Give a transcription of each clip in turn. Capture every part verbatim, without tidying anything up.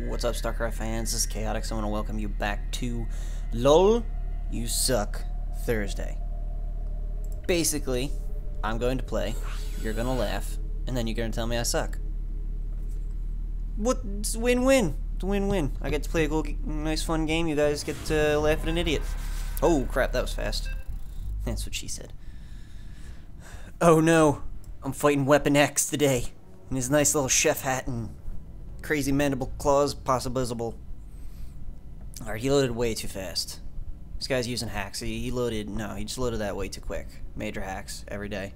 What's up, StarCraft fans? This is Chaotix. I want to welcome you back to LOL You Suck Thursday. Basically, I'm going to play, you're going to laugh, and then you're going to tell me I suck. What? It's win-win. It's win-win. I get to play a cool, nice, fun game. You guys get to laugh at an idiot. Oh, crap, that was fast. That's what she said. Oh, no. I'm fighting Weapon X today in his nice little chef hat and crazy mandible claws, possible. Alright, he loaded way too fast. This guy's using hacks. He, he loaded... No, he just loaded that way too quick. Major hacks every day.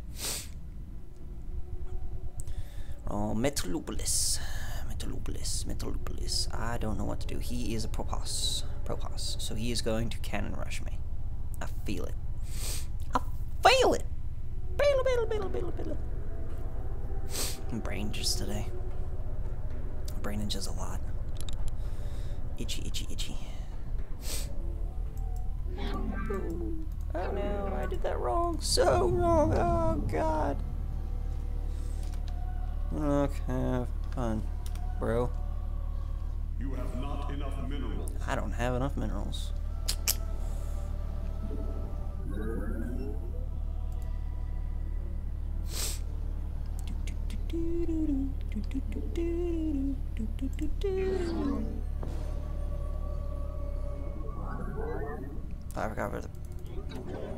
Oh, Metalopolis. Metalopolis. Metalopolis. I don't know what to do. He is a Protoss. Protoss. So he is going to cannon rush me. I feel it. I feel it! Bail, bail, bail, bail, bail. I'm brain just today. Brain inches a lot. Itchy, itchy, itchy. Ooh. Oh no, I did that wrong. So wrong. Oh god. Look, have fun, bro. You have not enough minerals. I don't have enough minerals. I forgot where the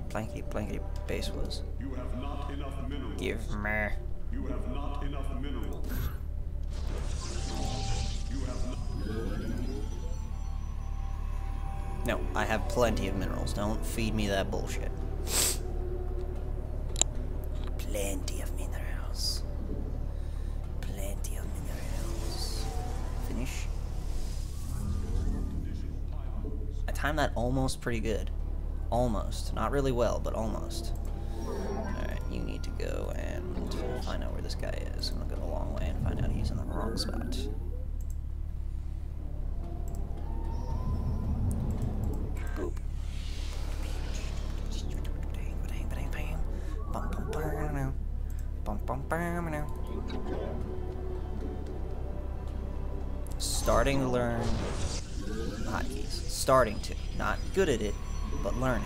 blankety blankety base was. You have not enough minerals. Give me. You have not enough minerals. You have not. No, I have plenty of minerals. Don't feed me that bullshit. Plenty of minerals. Plenty of minerals. Finish. I timed that almost pretty good. Almost. Not really well, but almost. Alright, you need to go and find out where this guy is. I'm gonna go the long way and find out he's in the wrong spot. Boop. Starting to learn hotkeys. Starting to. Not good at it, but learning.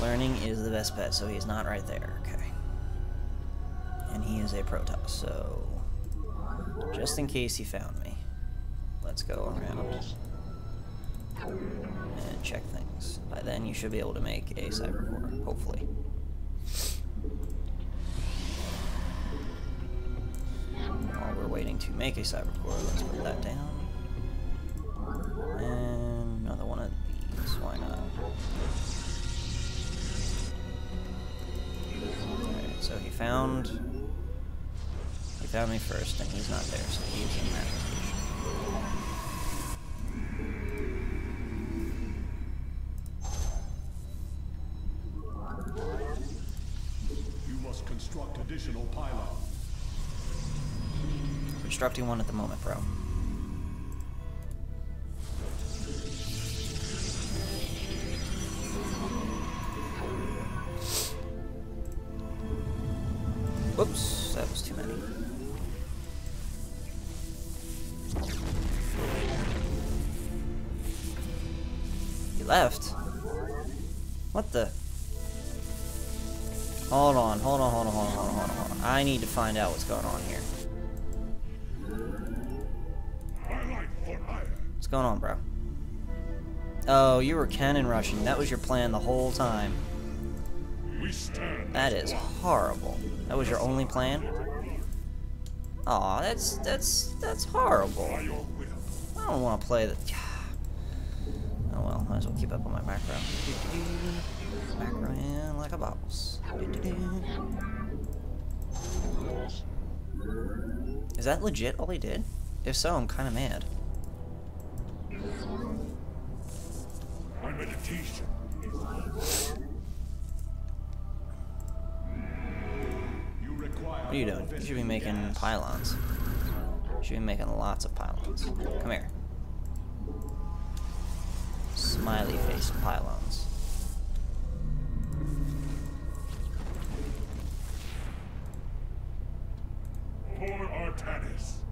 Learning is the best bet, so he's not right there. Okay. And he is a Protoss, so... Just in case he found me, let's go around and check things. By then, you should be able to make a Cybercore, hopefully. While we're waiting to make a Cybercore, let's put that down. And another one of these, why not? Alright, so he found... He found me first, and he's not there, so he's in that location. You must construct additional pylons. Constructing one at the moment, bro. Whoops, that was too many. He left? What the? Hold on, hold on, hold on, hold on, hold on, hold on, hold on. I need to find out what's going on here. What's going on, bro? Oh, you were cannon rushing. That was your plan the whole time. That is horrible. That was your only plan? Aw, that's, that's, that's horrible. I don't want to play the... Oh well, might as well keep up on my macro. Macro in like a boss. Is that legit all he did? If so, I'm kind of mad. I'm a teacher. What are you doing? You should be making pylons. You should be making lots of pylons. Come here. Smiley face pylons.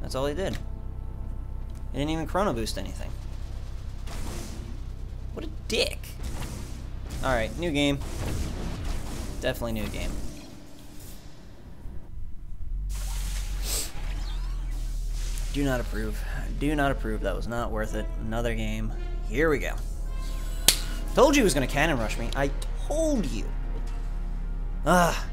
That's all he did. It didn't even chrono boost anything. What a dick. Alright, new game. Definitely new game. Do not approve. Do not approve. That was not worth it. Another game. Here we go. Told you he was going to cannon rush me. I told you. Ah.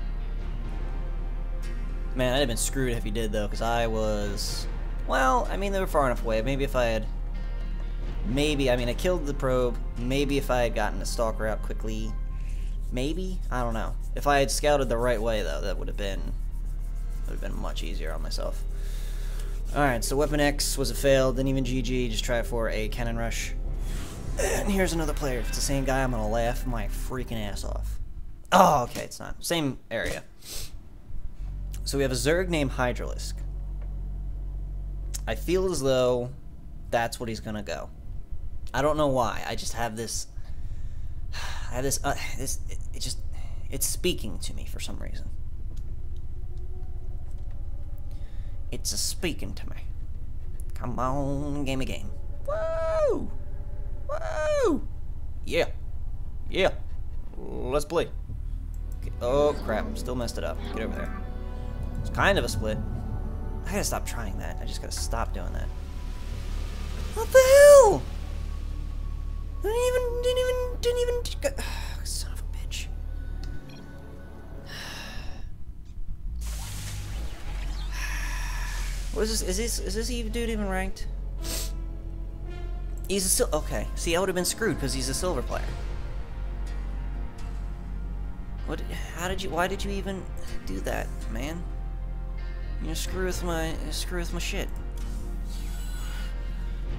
Man, I'd have been screwed if he did, though, because I was... Well, I mean, they were far enough away. Maybe if I had... Maybe. I mean, I killed the probe. Maybe if I had gotten a Stalker out quickly. Maybe? I don't know. If I had scouted the right way, though, that would have been... would have been much easier on myself. Alright, so Weapon X was a fail, didn't even G G, just try for a cannon rush. And here's another player. If it's the same guy, I'm gonna laugh my freaking ass off. Oh, okay, it's not. Same area. So we have a Zerg named Hydralisk. I feel as though that's what he's gonna go. I don't know why, I just have this... I have this... Uh, this it, it just... It's speaking to me for some reason. It's a speaking to me. Come on, game a game. Woo! Woo! Yeah. Yeah. Let's play. Okay. Oh, crap. Still messed it up. Get over there. It's kind of a split. I gotta stop trying that. I just gotta stop doing that. What the hell? I didn't even... Didn't even... Didn't even... Oh, son of a bitch. What is this? Is this, is this dude even ranked? He's a sil- okay. See, I would have been screwed because he's a silver player. What? How did you? Why did you even do that, man? You're screw with my screw with my shit.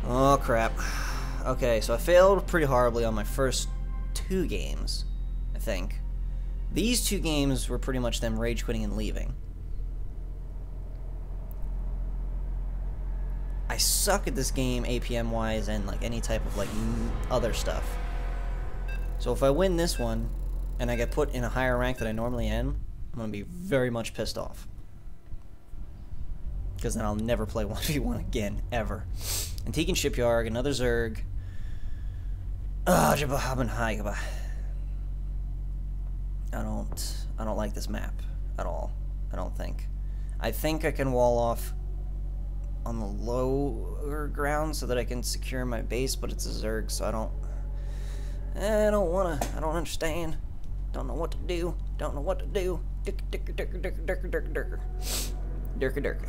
Oh crap. Okay, so I failed pretty horribly on my first two games, I think. These two games were pretty much them rage quitting and leaving. I suck at this game A P M wise and like any type of like other stuff. So if I win this one and I get put in a higher rank than I normally am, I'm gonna be very much pissed off. Because then I'll never play one v one again, ever. Antique and Shipyard, another Zerg. Ah, Jabba. I don't I don't like this map at all. I don't think. I think I can wall off on the lower ground so that I can secure my base, but it's a Zerg, so I don't I don't wanna I don't understand. Don't know what to do. Don't know what to do. Dirk dirk dirk dirk dirk dirk dirk. Dirk dirk.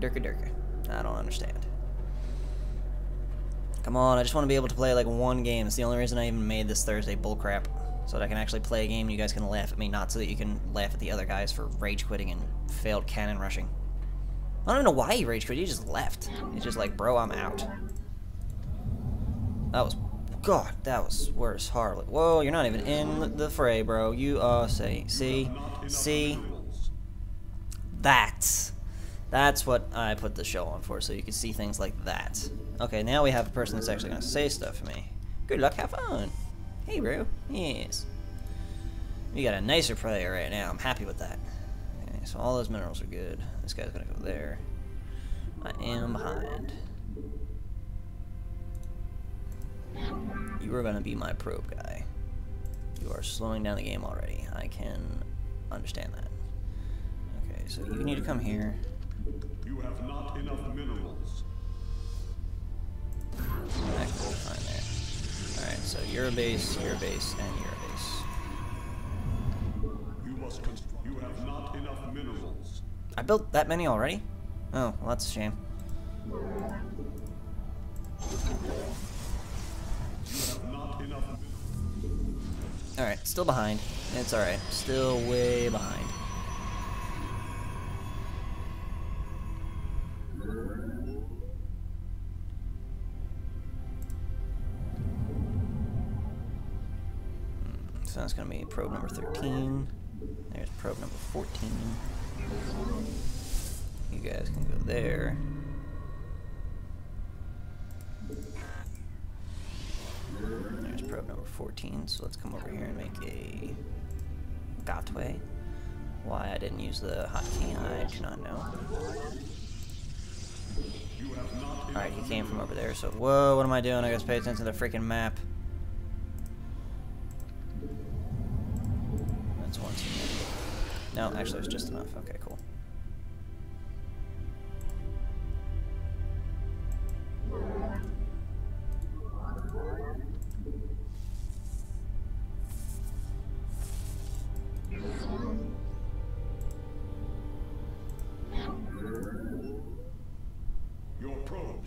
Dirk dirk. I don't understand. Come on, I just want to be able to play like one game. It's the only reason I even made this Thursday bullcrap. So that I can actually play a game and you guys can laugh at me, not so that you can laugh at the other guys for rage quitting and failed cannon rushing. I don't know why he rage quit, he just left. He's just like, bro, I'm out. That was... God, that was worse, horribly. Whoa, you're not even in the fray, bro. You are... See? See? See? That's... That's what I put the show on for, so you can see things like that. Okay, now we have a person that's actually gonna say stuff to me. Good luck, have fun! Hey, bro. Yes. You got a nicer player right now, I'm happy with that. So all those minerals are good. This guy's gonna go there. I am behind. You are gonna be my probe guy. You are slowing down the game already. I can understand that. Okay, so you need to come here. You have not enough minerals. That could be fine there. Alright, so you're a base, you're a base, and you're a base. You must construct. You have not enough minerals. I built that many already? Oh, well, that's a shame. You have not enough minerals. Alright, still behind. It's alright. Still way behind. Hmm, so that's gonna be probe number thirteen. There's probe number fourteen. You guys can go there. There's probe number fourteen, so let's come over here and make a gateway. Why I didn't use the hotkey, I do not know. You have not Alright, he came from over there, so... Whoa, what am I doing? I gotta pay attention to the freaking map. That's one too many. No, actually, it was just enough. Okay, cool.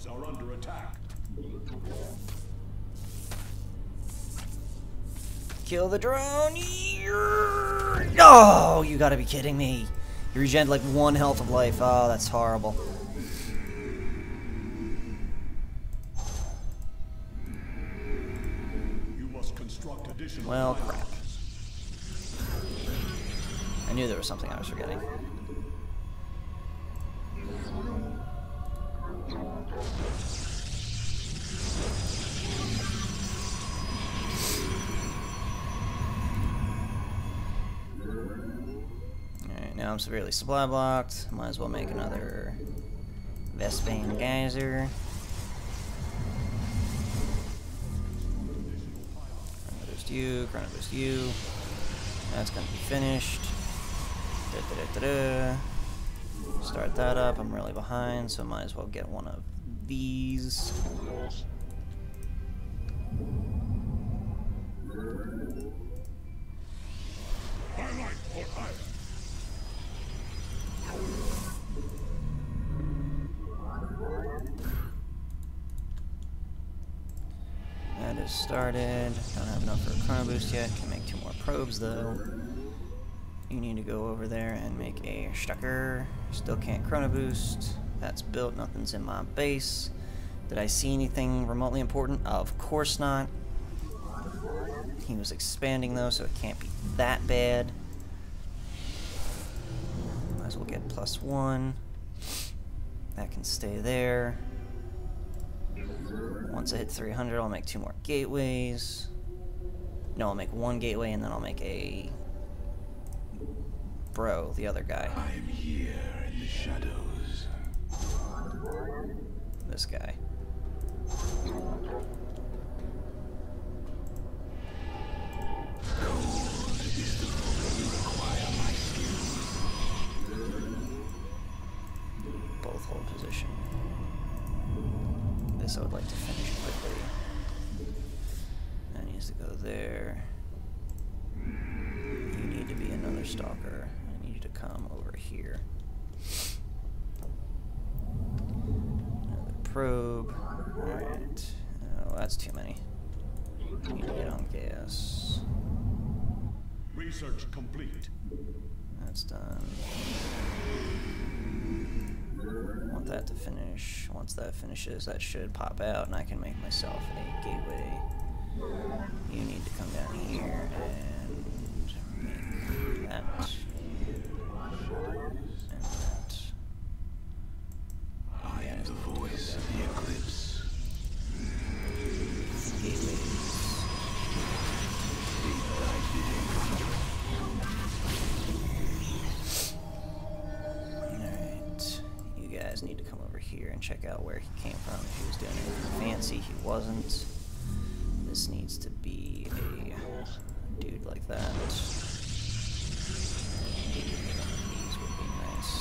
Are under attack. Kill the drone. Oh, you gotta be kidding me. You regen like one health of life. Oh, that's horrible. You must construct additional. Well, crap. I knew there was something I was forgetting. I'm severely supply blocked. Might as well make another Vespene Geyser. Chrono boost you, chrono boost you. That's gonna be finished. Da, da, da, da, da. Start that up. I'm really behind, so might as well get one of these. Started. Don't have enough for a chrono boost yet. Can make two more probes though. You need to go over there and make a Stalker. Still can't chrono boost. That's built. Nothing's in my base. Did I see anything remotely important? Of course not. He was expanding though, so it can't be that bad. Might as well get plus one. That can stay there. Once I hit three hundred, I'll make two more gateways. No, I'll make one gateway, and then I'll make a... Bro, the other guy. I'm here in the shadows. This guy. Cold is the food you require my skills. Both hold position. I would like to finish quickly. That needs to go there. You need to be another Stalker. I need you to come over here. Another probe. Alright. Oh, that's too many. You need to get on gas. Research complete. That's done. I want that to finish. Once that finishes, that should pop out, and I can make myself a gateway. You need to come down here and make that. And that. I am the voice of the eclipse. Gateways. Need to come over here and check out where he came from. If he was doing anything fancy, he wasn't. This needs to be a dude like that. These would be nice.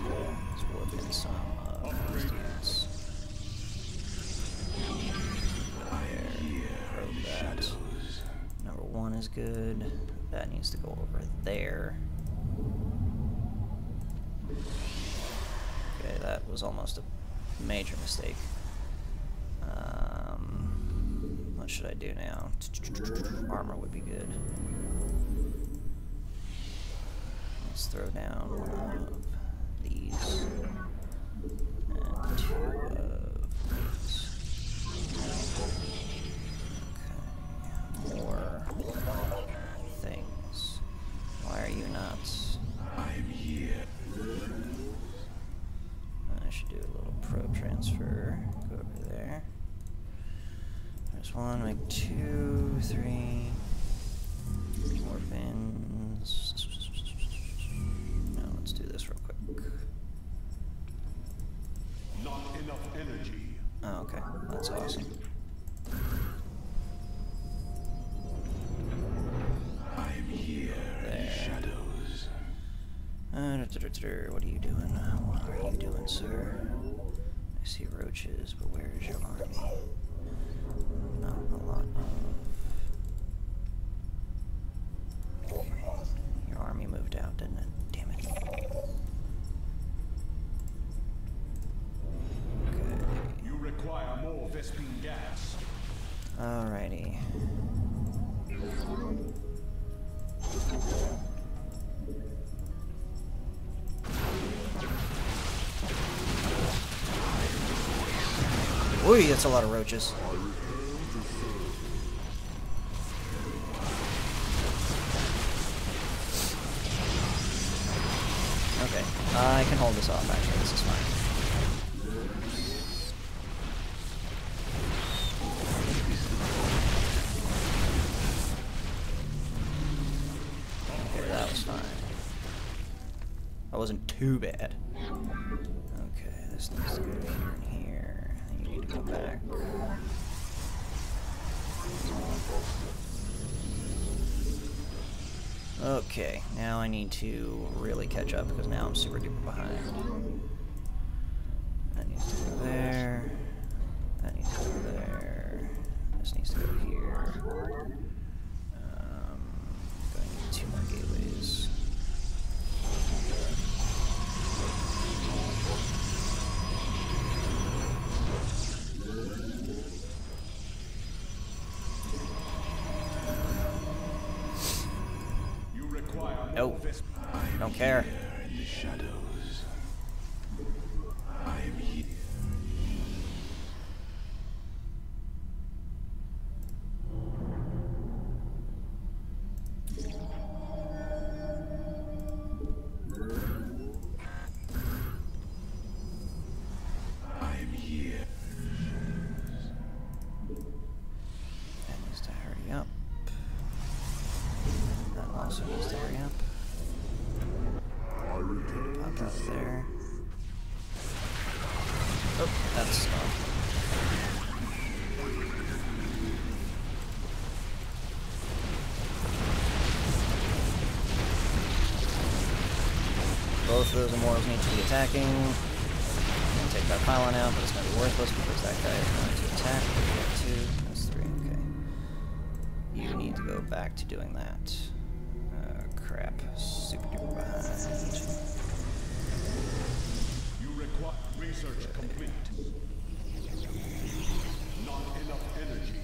This would have been some uh, Christians. There, that. Number one is good. That needs to go over there. Okay, that was almost a major mistake. Um, what should I do now? Armor would be good. Let's throw down one of these. And two of these. Okay, more things. Why are you not... I'm here. I should do a little probe transfer. Go over there. There's one, like two, three. More fins. Now let's do this real quick. Not enough energy. Oh, okay. That's awesome. I am here there. In the shadows. Uh, what are you doing? What are you doing, sir? I see roaches, but where is your army? Not a lot of... Your army moved out, didn't it? Damn it. Okay. You require more Vespene gas. Alrighty. Ooh, that's a lot of roaches. Okay, uh, I can hold this off actually, this is fine. Okay, that was fine. That wasn't too bad. Okay, this needs to go here and here. Need to come back. Okay, now I need to really catch up because now I'm super duper behind. That needs to go there. That needs to go there. This needs to go here. Um, going to need two more gateways. No, I don't care. In the shadows. I am here. I am here. That needs to hurry up. That also needs to hurry up. Pop out there. Oh, that's stopped. Both of those immortals need to be attacking. I'm gonna take that pylon out, but it's gonna be worthless because that guy is going to attack. We got two, that's three, okay. You need to go back to doing that. Crap, super duper behind. You require research complete. Not enough energy.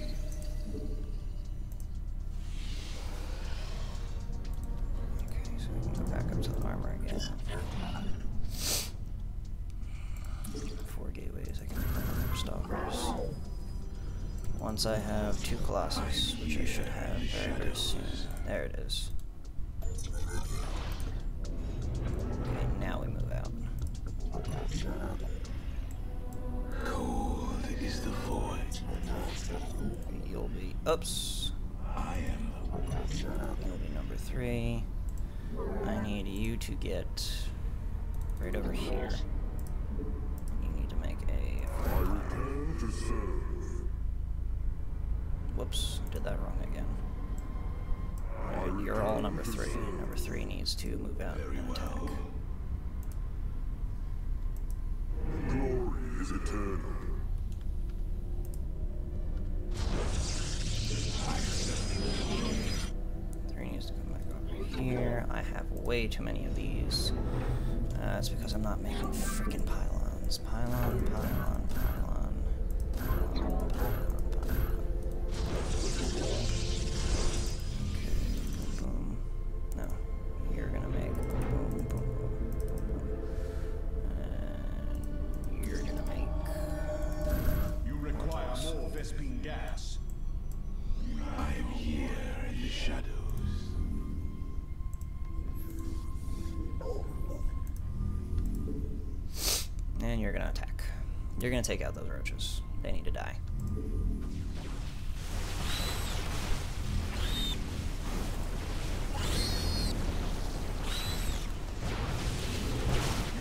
Okay, so we can go back up to the armor again. Four gateways, I can put on more stalkers. Once I have two Colossus, which I should have very, very soon. There it is. Cold is the void. You'll be oops. I am. You'll be number three. I need you to get right over here. You need to make a. Whoops! Did that wrong again. Right, you're all number three. Number three needs to move out and attack. Is eternal. Three needs to come back over here. I have way too many of these. Uh, that's because I'm not making freaking pylons. Pylon, pylon, pylon, pylon, pylon, pylon. Okay, boom, boom. No, you're gonna make boom, boom, boom. More Vespene gas. I am here in the shadows. And you're gonna attack. You're gonna take out those roaches. They need to die. You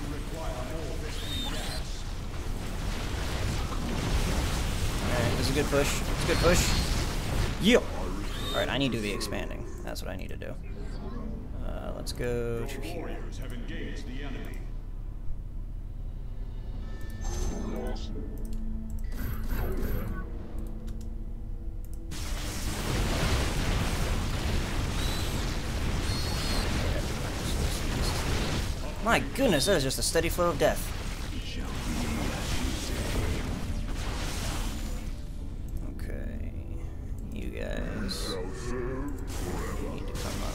require more Vespene gas. It's a good push. It's a good push. Yeah. All right, I need to be expanding. That's what I need to do. Uh, let's go to here. My goodness, that is just a steady flow of death. Okay, you guys need to come up.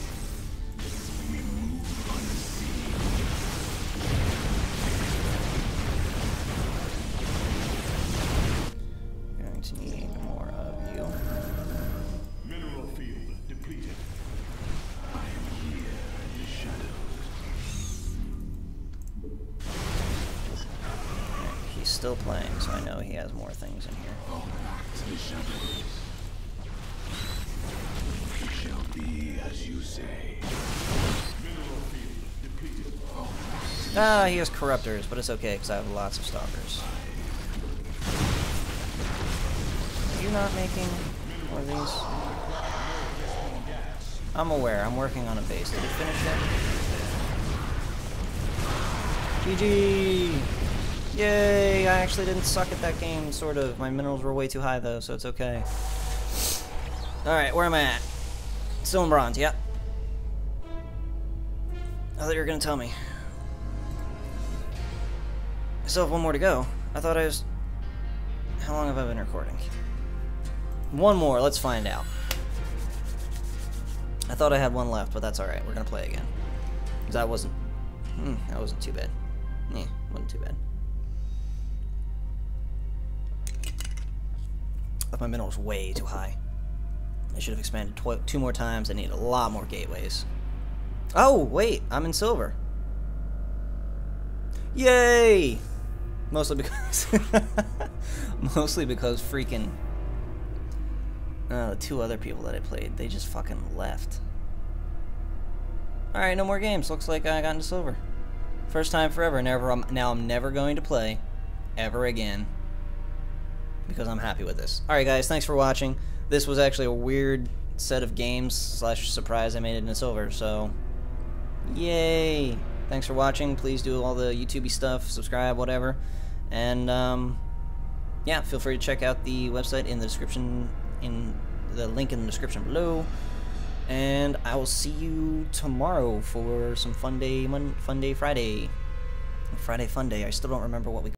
We're going to need more of you. Mineral field depleted. I am here in the shadows. He's still playing, so I know he has more things in here. Oh, the shadows. It shall be as you say. Ah, he has Corruptors, but it's okay because I have lots of Stalkers. Are you not making one of these? I'm aware, I'm working on a base. Did it finish it? G G! Yay, I actually didn't suck at that game, sort of. My minerals were way too high, though, so it's okay. Alright, where am I at? Still in bronze, yep. I thought you were going to tell me. I still have one more to go. I thought I was... How long have I been recording? One more, let's find out. I thought I had one left, but that's alright. We're going to play again. That wasn't... Hmm, that wasn't too bad. Yeah, wasn't too bad. Left my minerals way too high. I should have expanded tw two more times. I need a lot more gateways. Oh, wait. I'm in silver. Yay! Mostly because... Mostly because freaking... Uh, the two other people that I played, they just fucking left. Alright, no more games. Looks like I got into silver. First time forever. Never. I'm, now I'm never going to play ever again. Because I'm happy with this. Alright guys, thanks for watching. This was actually a weird set of games slash surprise I made it in silver, so yay! Thanks for watching. Please do all the YouTube-y stuff, subscribe, whatever. And um, yeah, feel free to check out the website in the description, in the link in the description below. And I will see you tomorrow for some Fun Day, Mon Fun Day Friday. Friday Fun Day. I still don't remember what we